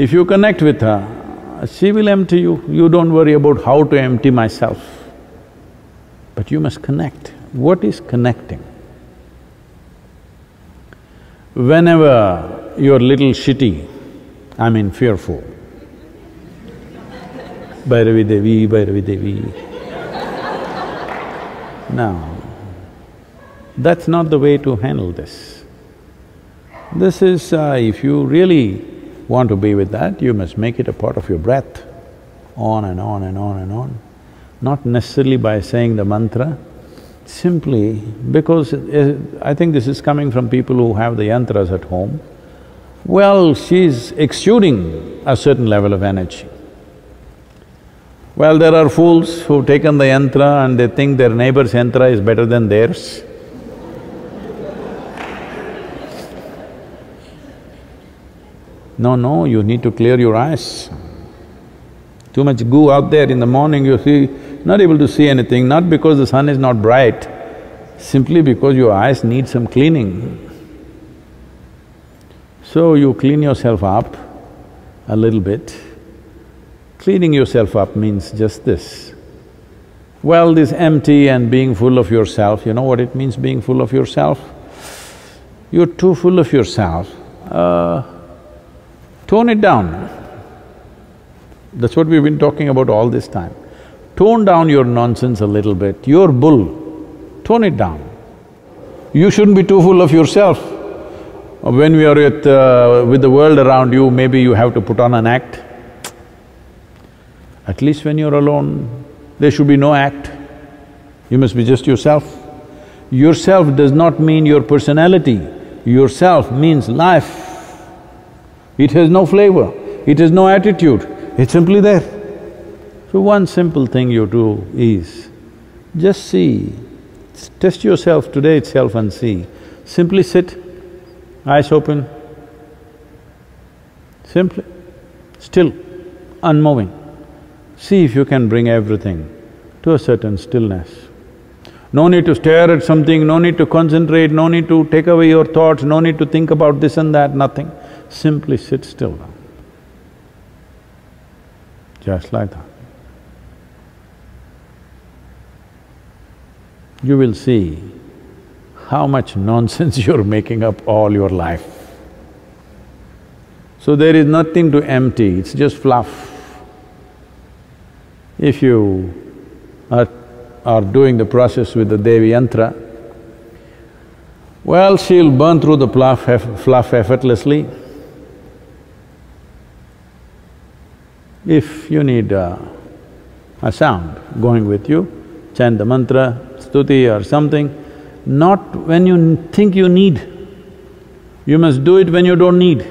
If you connect with her, she will empty you. You don't worry about how to empty myself. But you must connect. What is connecting? Whenever you're little shitty, I mean fearful, Bhairavidevi, Bhairavidevi. No, that's not the way to handle this. This is… if you really want to be with that, you must make it a part of your breath, on and on and on and on. Not necessarily by saying the mantra, simply because I think this is coming from people who have the yantras at home. Well, she's exuding a certain level of energy. Well, there are fools who've taken the yantra and they think their neighbor's yantra is better than theirs. No, no, you need to clear your eyes. Too much goo out there in the morning, you see, not able to see anything, not because the sun is not bright, simply because your eyes need some cleaning. So you clean yourself up a little bit. Cleaning yourself up means just this. Well, this empty and being full of yourself, you know what it means being full of yourself? You're too full of yourself, tone it down. That's what we've been talking about all this time. Tone down your nonsense a little bit, your bull, tone it down. You shouldn't be too full of yourself. When we are with the world around you, maybe you have to put on an act. At least when you're alone, there should be no act. You must be just yourself. Yourself does not mean your personality. Yourself means life. It has no flavor, it has no attitude. It's simply there. So one simple thing you do is, just see, test yourself today itself and see. Simply sit, eyes open, simply, still, unmoving. See if you can bring everything to a certain stillness. No need to stare at something, no need to concentrate, no need to take away your thoughts, no need to think about this and that, nothing. Simply sit still. Just like that. You will see how much nonsense you're making up all your life. So there is nothing to empty, it's just fluff. If you are doing the process with the Devi Yantra, well, she'll burn through the fluff effortlessly. If you need a sound going with you, chant the mantra, stuti or something, not when you think you need. You must do it when you don't need.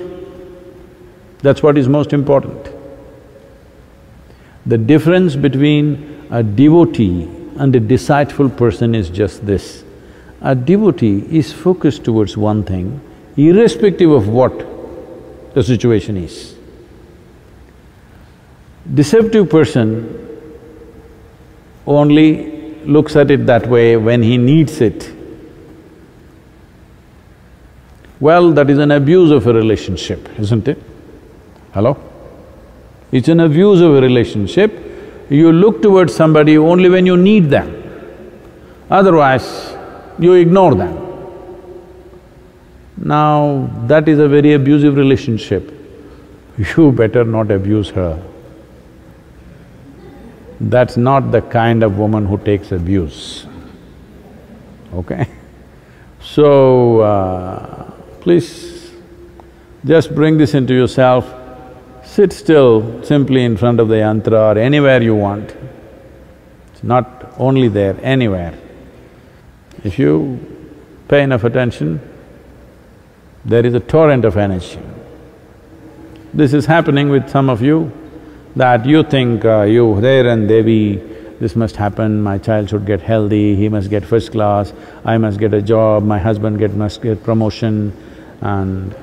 That's what is most important. The difference between a devotee and a disciplined person is just this. A devotee is focused towards one thing, irrespective of what the situation is. Deceptive person only looks at it that way when he needs it. Well, that is an abuse of a relationship, isn't it? Hello? It's an abuse of a relationship. You look towards somebody only when you need them, otherwise you ignore them. Now, that is a very abusive relationship. You better not abuse her. That's not the kind of woman who takes abuse, okay? So, please just bring this into yourself. Sit still simply in front of the yantra or anywhere you want. It's not only there, anywhere. If you pay enough attention, there is a torrent of energy. This is happening with some of you, that you think you there and Devi, this must happen, my child should get healthy, he must get first class, I must get a job, my husband must get promotion, and…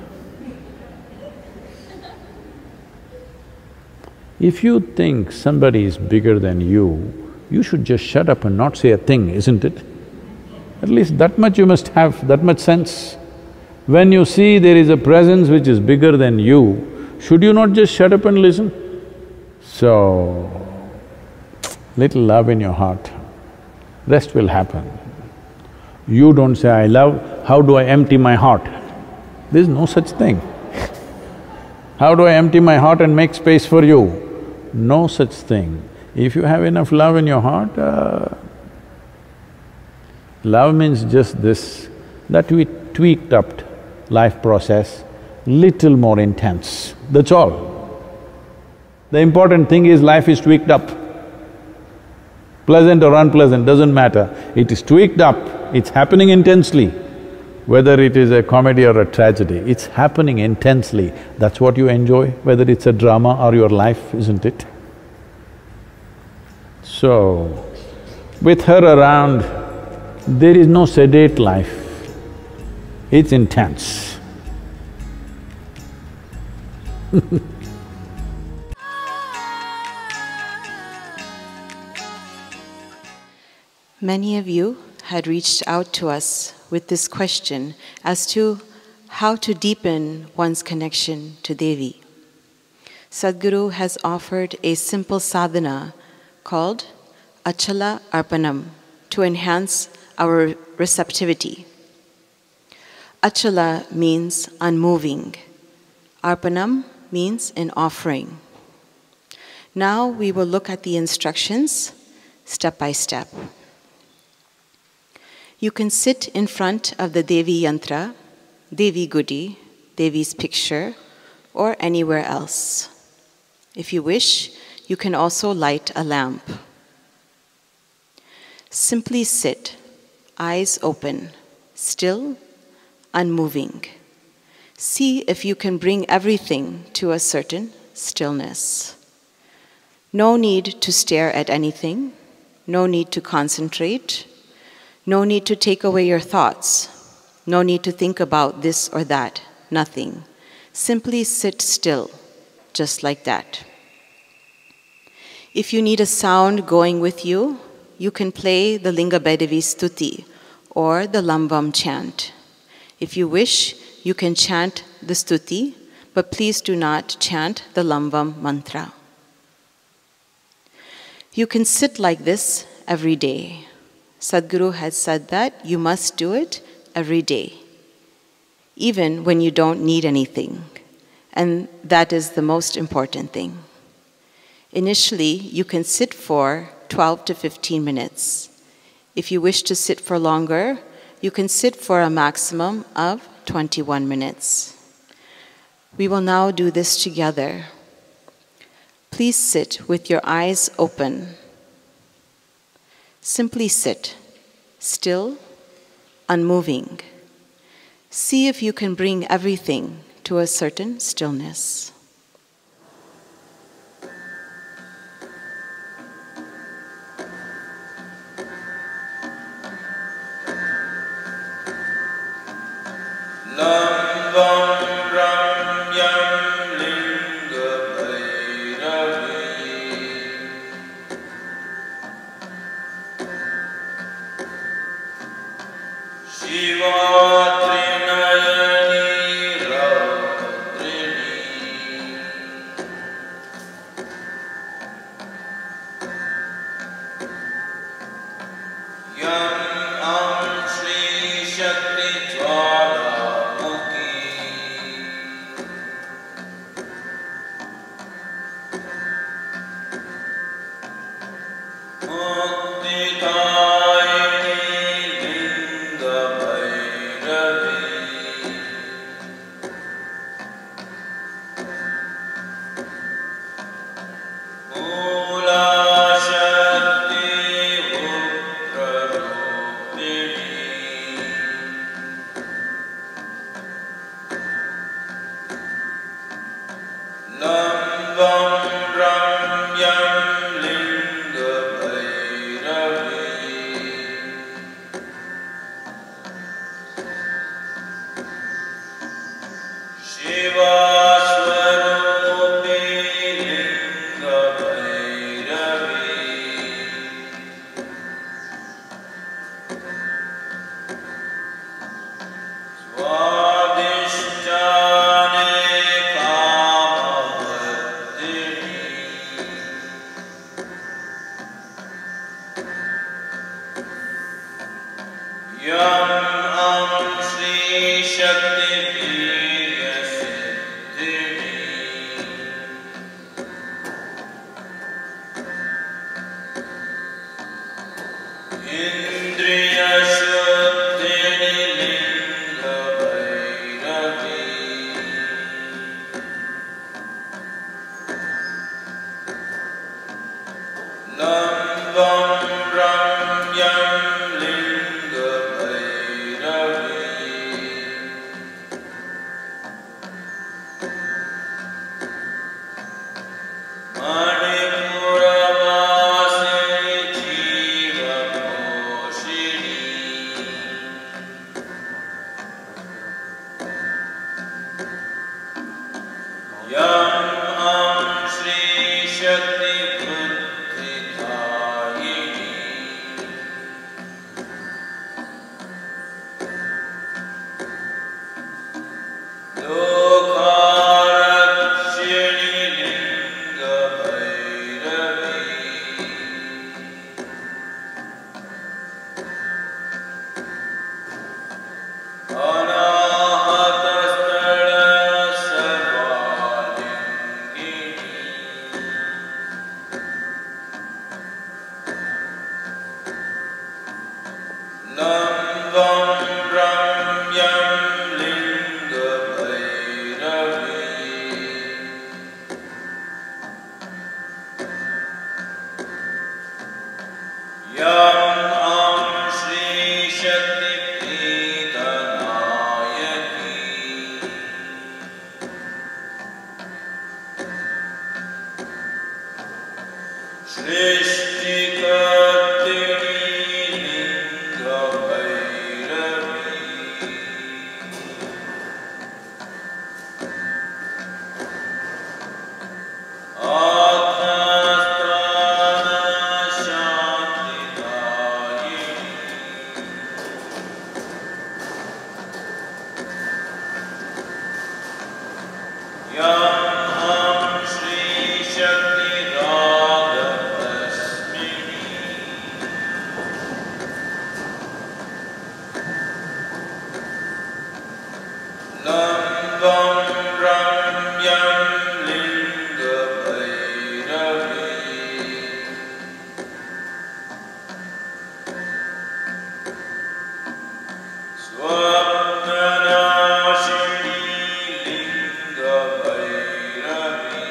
If you think somebody is bigger than you, you should just shut up and not say a thing, isn't it? At least that much you must have, that much sense. When you see there is a presence which is bigger than you, Should you not just shut up and listen? So, little love in your heart, rest will happen. You don't say, I love, how do I empty my heart? There's no such thing. How do I empty my heart and make space for you? No such thing. If you have enough love in your heart, love means just this, that we tweaked up life process, little more intense, that's all. The important thing is life is tweaked up. Pleasant or unpleasant, doesn't matter. It is tweaked up, it's happening intensely. Whether it is a comedy or a tragedy, it's happening intensely. That's what you enjoy, whether it's a drama or your life, isn't it? So, with her around, there is no sedate life. It's intense. Many of you had reached out to us with this question as to how to deepen one's connection to Devi. Sadhguru has offered a simple sadhana called Achala Arpanam to enhance our receptivity. Achala means unmoving. Arpanam means an offering. Now we will look at the instructions step by step. You can sit in front of the Devi Yantra, Devi Gudi, Devi's picture, or anywhere else. If you wish, you can also light a lamp. Simply sit, eyes open, still, unmoving. See if you can bring everything to a certain stillness. No need to stare at anything, no need to concentrate, no need to take away your thoughts. No need to think about this or that. Nothing. Simply sit still, just like that. If you need a sound going with you, you can play the Linga Bhedavi stuti or the Lambam chant. If you wish, you can chant the stuti, but please do not chant the Lambam mantra. You can sit like this every day. Sadhguru has said that you must do it every day, even when you don't need anything. And that is the most important thing. Initially, you can sit for 12 to 15 minutes. If you wish to sit for longer, you can sit for a maximum of 21 minutes. We will now do this together. Please sit with your eyes open. Simply sit, still, unmoving. See if you can bring everything to a certain stillness. Shiva Trinayani Radrini Lambam Ramyam Linga Bhedavi Swapnanashini Linga Bhedavi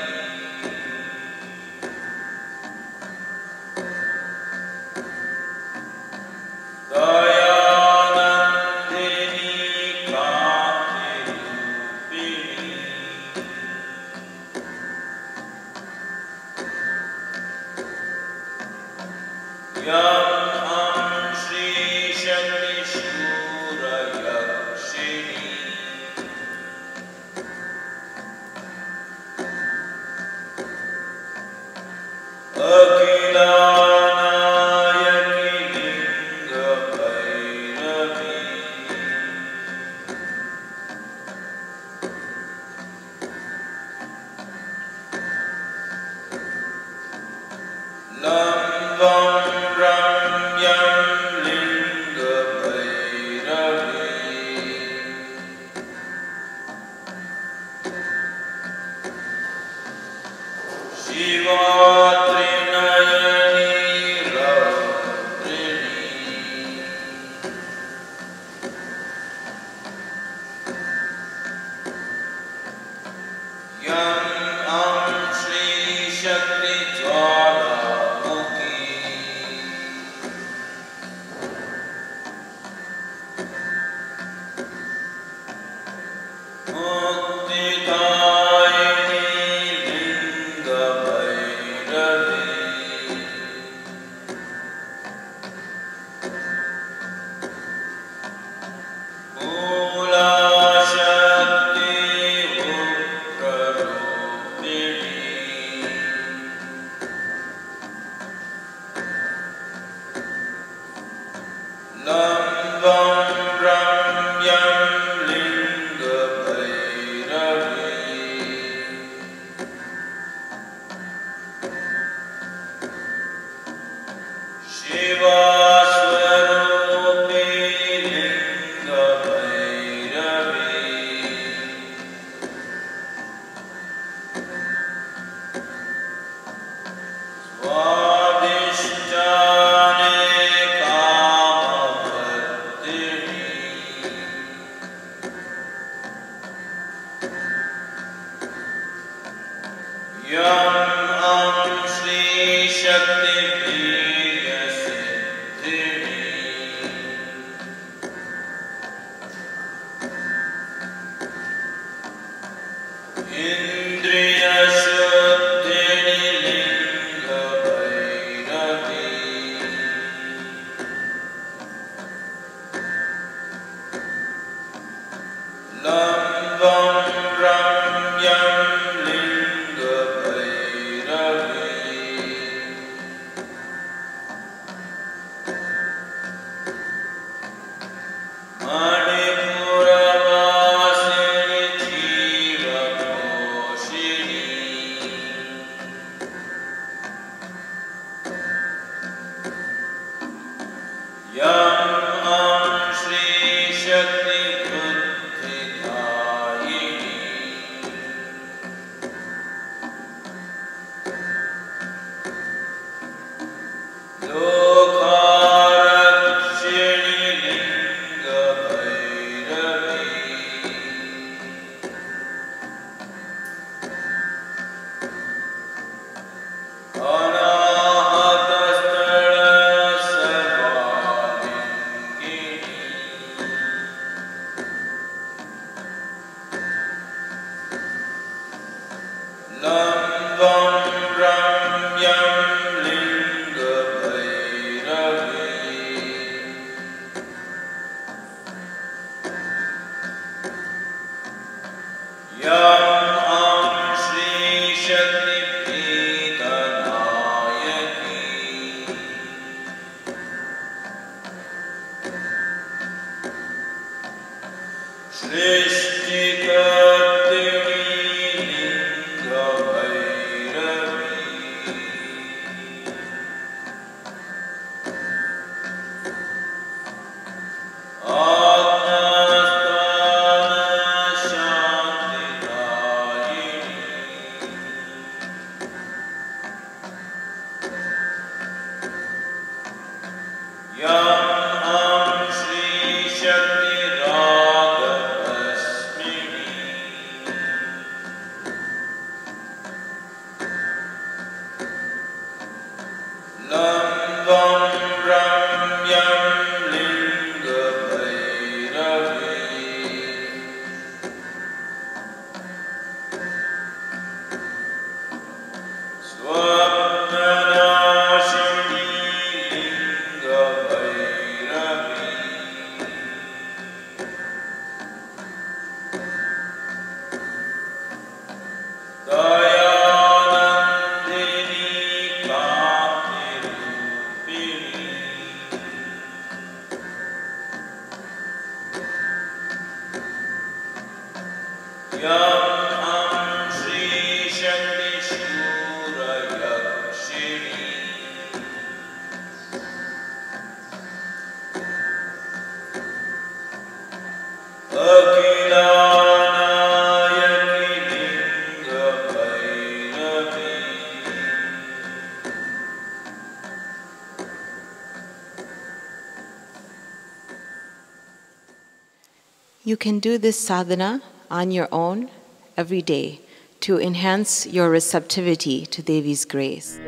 You can do this sadhana on your own every day to enhance your receptivity to Devi's grace.